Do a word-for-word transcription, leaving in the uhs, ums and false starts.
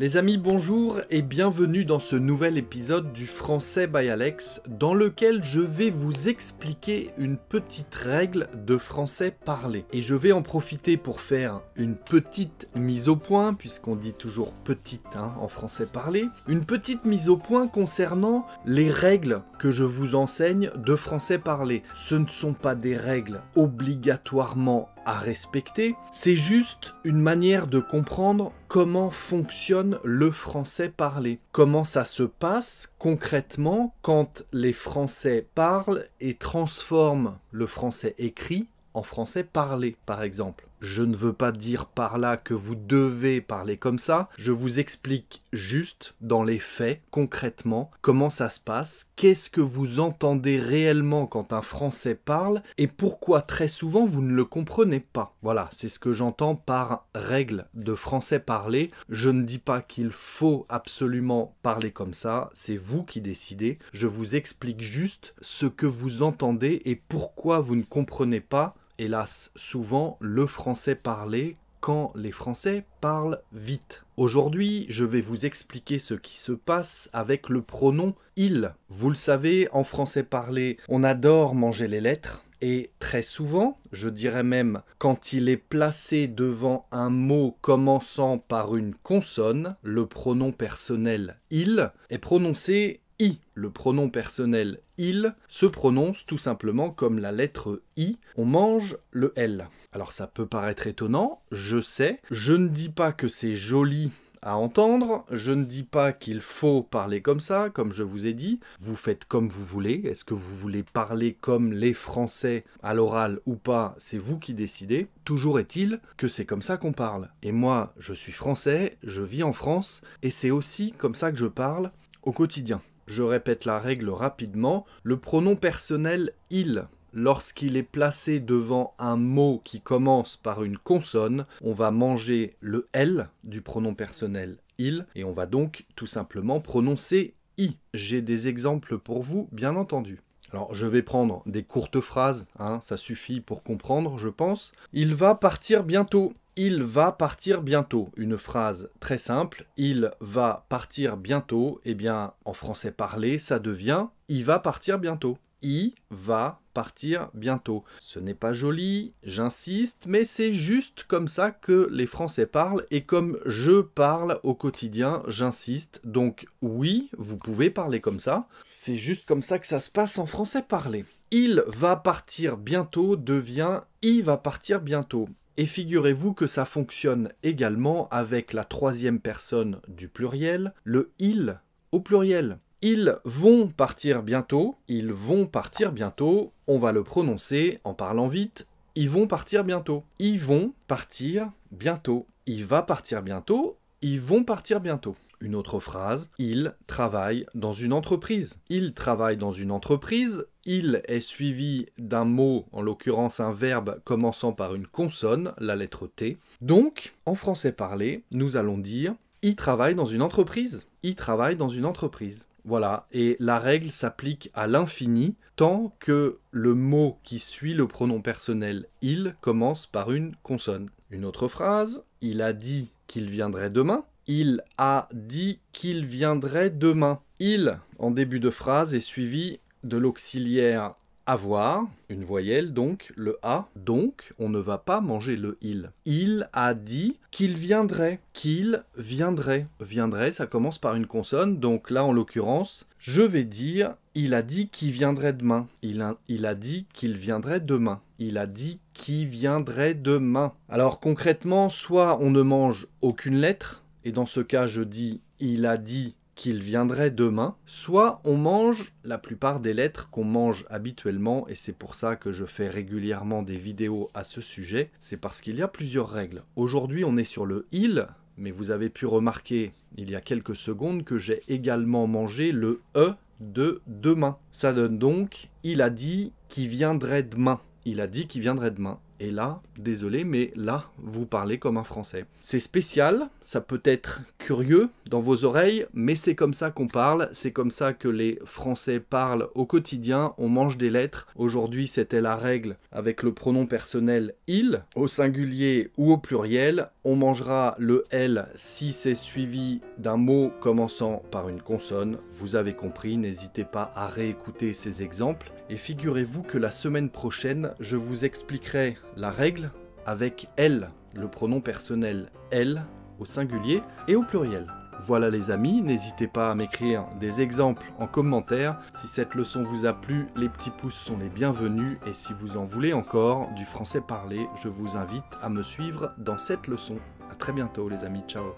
Les amis, bonjour et bienvenue dans ce nouvel épisode du Français by Alex, dans lequel je vais vous expliquer une petite règle de français parlé. Et je vais en profiter pour faire une petite mise au point, puisqu'on dit toujours petite hein, en français parlé, une petite mise au point concernant les règles que je vous enseigne de français parlé. Ce ne sont pas des règles obligatoirement à respecter, c'est juste une manière de comprendre comment fonctionne le français parlé, comment ça se passe concrètement quand les Français parlent et transforment le français écrit en français parlé, par exemple. Je ne veux pas dire par là que vous devez parler comme ça, je vous explique juste dans les faits, concrètement, comment ça se passe, qu'est-ce que vous entendez réellement quand un Français parle et pourquoi très souvent vous ne le comprenez pas. Voilà, c'est ce que j'entends par règle de français parlé. Je ne dis pas qu'il faut absolument parler comme ça, c'est vous qui décidez. Je vous explique juste ce que vous entendez et pourquoi vous ne comprenez pas, hélas, souvent, le français parlé quand les Français parlent vite. Aujourd'hui, je vais vous expliquer ce qui se passe avec le pronom « il ». Vous le savez, en français parlé, on adore manger les lettres. Et très souvent, je dirais même, quand il est placé devant un mot commençant par une consonne, le pronom personnel « il » est prononcé « i ». Le pronom personnel « il » se prononce tout simplement comme la lettre « i », on mange le « l ». Alors ça peut paraître étonnant, je sais, je ne dis pas que c'est joli à entendre, je ne dis pas qu'il faut parler comme ça, comme je vous ai dit, vous faites comme vous voulez, est-ce que vous voulez parler comme les Français à l'oral ou pas, c'est vous qui décidez, toujours est-il que c'est comme ça qu'on parle. Et moi, je suis français, je vis en France, et c'est aussi comme ça que je parle au quotidien. Je répète la règle rapidement, le pronom personnel « il », lorsqu'il est placé devant un mot qui commence par une consonne, on va manger le « l » du pronom personnel « il » et on va donc tout simplement prononcer « i ». J'ai des exemples pour vous, bien entendu. Alors, je vais prendre des courtes phrases, hein, ça suffit pour comprendre, je pense. « Il va partir bientôt ». Il va partir bientôt. Une phrase très simple. Il va partir bientôt. Eh bien, en français parlé, ça devient il va partir bientôt. Il va partir bientôt. Ce n'est pas joli, j'insiste, mais c'est juste comme ça que les Français parlent et comme je parle au quotidien, j'insiste. Donc oui, vous pouvez parler comme ça. C'est juste comme ça que ça se passe en français parlé. Il va partir bientôt devient il va partir bientôt. Et figurez-vous que ça fonctionne également avec la troisième personne du pluriel, le « il » au pluriel. Ils vont partir bientôt, ils vont partir bientôt, on va le prononcer en parlant vite, ils vont partir bientôt, ils vont partir bientôt, il va partir bientôt, ils vont partir bientôt. Une autre phrase, il travaille dans une entreprise. Il travaille dans une entreprise, il est suivi d'un mot, en l'occurrence un verbe commençant par une consonne, la lettre T. Donc, en français parlé, nous allons dire il travaille dans une entreprise. Il travaille dans une entreprise. Voilà, et la règle s'applique à l'infini tant que le mot qui suit le pronom personnel il commence par une consonne. Une autre phrase, il a dit qu'il viendrait demain. Il a dit qu'il viendrait demain. Il, en début de phrase, est suivi de l'auxiliaire avoir, une voyelle donc, le a. Donc, on ne va pas manger le il. Il a dit qu'il viendrait. Qu'il viendrait. Viendrait, ça commence par une consonne. Donc là, en l'occurrence, je vais dire il a dit qu'il viendrait demain. Il a, il a dit qu'il viendrait demain. Il a dit qu'il viendrait demain. Alors concrètement, soit on ne mange aucune lettre, et dans ce cas, je dis « il a dit qu'il viendrait demain », soit on mange la plupart des lettres qu'on mange habituellement, et c'est pour ça que je fais régulièrement des vidéos à ce sujet, c'est parce qu'il y a plusieurs règles. Aujourd'hui, on est sur le « il », mais vous avez pu remarquer il y a quelques secondes que j'ai également mangé le « e » de « demain ». Ça donne donc « il a dit qu'il viendrait demain ». Il a dit qu'il viendrait demain. Et là, désolé, mais là, vous parlez comme un Français. C'est spécial, ça peut être curieux dans vos oreilles, mais c'est comme ça qu'on parle, c'est comme ça que les Français parlent au quotidien, on mange des lettres. Aujourd'hui, c'était la règle avec le pronom personnel « il », au singulier ou au pluriel. On mangera le « l » si c'est suivi d'un mot commençant par une consonne. Vous avez compris, n'hésitez pas à réécouter ces exemples. Et figurez-vous que la semaine prochaine, je vous expliquerai la règle avec « elle », le pronom personnel « elle » au singulier et au pluriel. Voilà les amis, n'hésitez pas à m'écrire des exemples en commentaire. Si cette leçon vous a plu, les petits pouces sont les bienvenus. Et si vous en voulez encore du français parlé, je vous invite à me suivre dans cette leçon. A très bientôt les amis, ciao!